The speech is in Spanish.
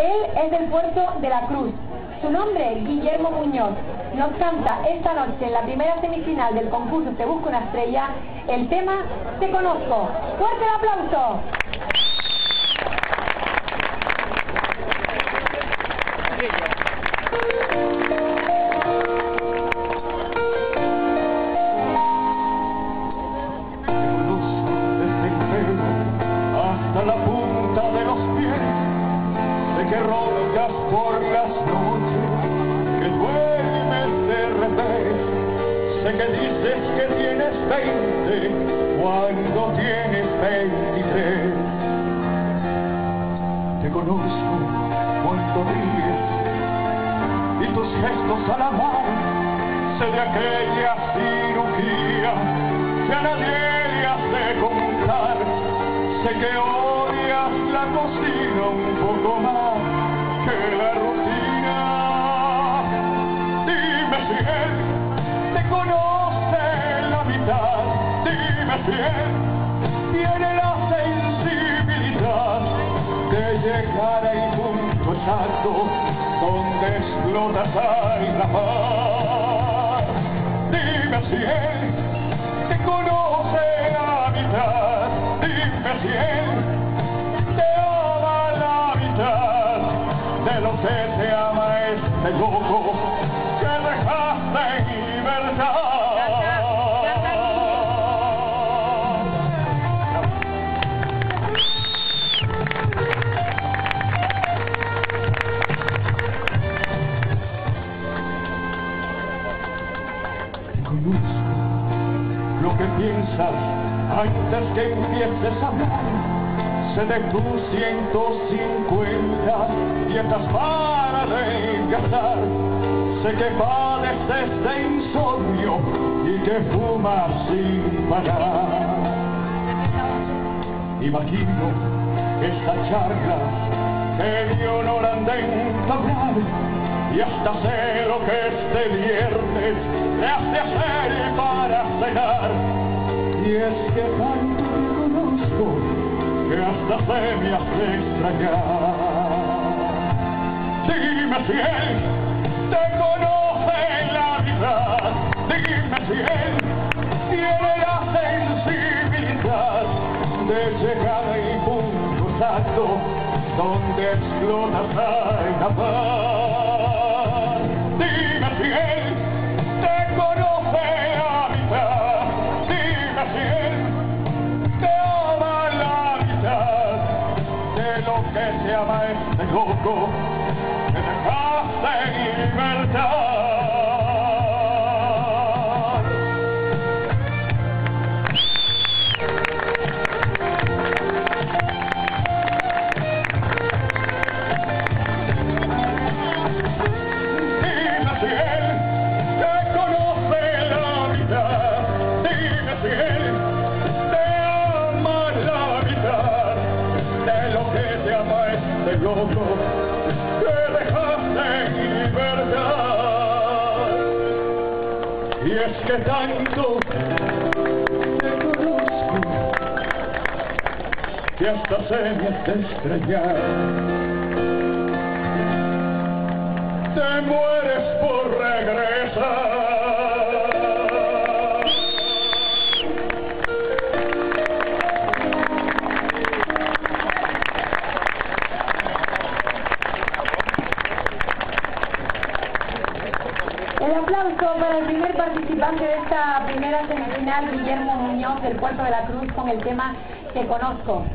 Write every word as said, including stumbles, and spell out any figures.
Él es del Puerto de la Cruz. Su nombre es Guillermo Muñoz. Nos canta esta noche en la primera semifinal del concurso Te Busca una Estrella el tema Te Conozco. ¡Fuerte el aplauso! Que roncas por las noches, que duermes de revés. Sé que dices que tienes veinte cuando tienes veintitrés. Te conozco cuando ríes y tus gestos al amar. Sé de aquella cirugía que a nadie le hace contar. Sé que odias la cocina un poco más que la rutina. Dime si él te conoce la mitad. Dime si él tiene la sensibilidad de llegar a un punto exacto donde explota la paz. Dime si él te conoce la mitad. Dime si él te ama la mitad de lo que te ama este loco que dejaste en libertad. Te conozco lo que piensas antes que empieces a hablar. Sé de tus ciento cincuenta dietas para reencarnar. Sé que padeces de insomnio y que fumas sin parar. Imagino esta charla que dio no la han de entablar, y hasta sé lo que este viernes le has de hacer para cenar. Y es que tanto te conozco que hasta se me hace extrañar. Dime si él te conoce la mitad. Dime si él tiene la sensibilidad de llegar al punto exacto donde explota la paz. Dime si él te conoce la mitad. Dime si él te lo que se llama este loco que dejaste en libertad. Dime si él te conoce la mitad. Dime si él te ama la mitad de lo que este loco que dejaste en libertad. Y es que tanto te conozco que hasta se me hace extrañar. Te mueres por regresar. Para el primer participante de esta primera semifinal, Guillermo Muñoz del Puerto de la Cruz, con el tema Te Conozco.